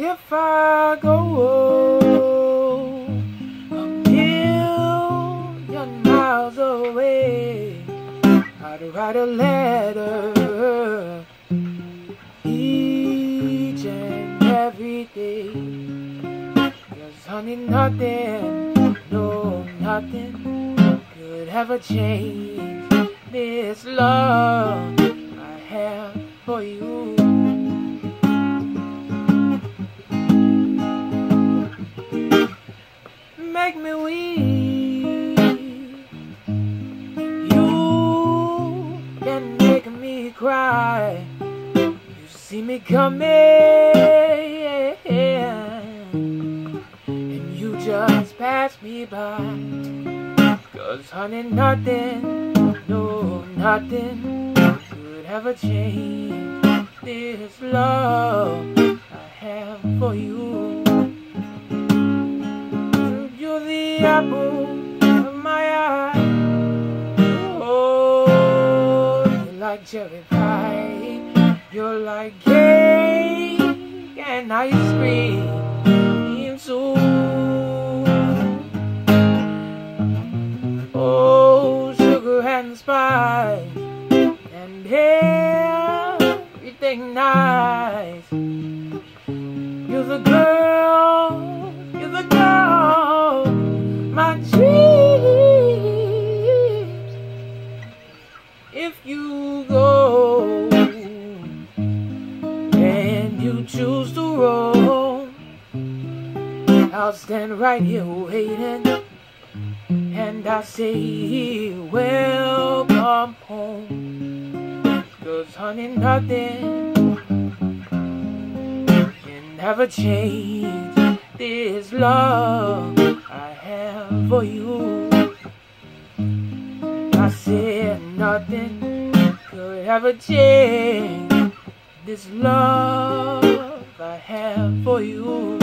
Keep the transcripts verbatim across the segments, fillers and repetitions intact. if I go a million miles away, I'd write a letter each and every day. 'Cause honey, nothing, no, nothing could ever change this love I have for you. Make me weep, you can make me cry. You see me coming, and you just pass me by. 'Cause honey, nothing, no, nothing could ever change this love I have for you. You're the apple of my eye, oh, you're like cherry pie, you're like cake and ice cream too. Oh, sugar and spice and everything nice. You're the girl, you're the girl, my dreams. If you go and you choose to roam, I'll stand right here waiting, and I say welcome home. 'Cause honey, nothing can ever change this love I have for you. I said nothing could ever change this love I have for you.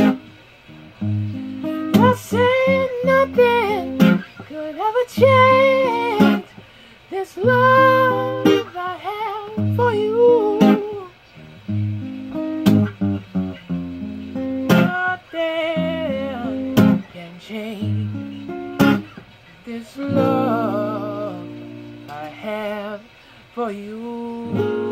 I said nothing could ever change this love I have for you. Nothing can change this love I have for you.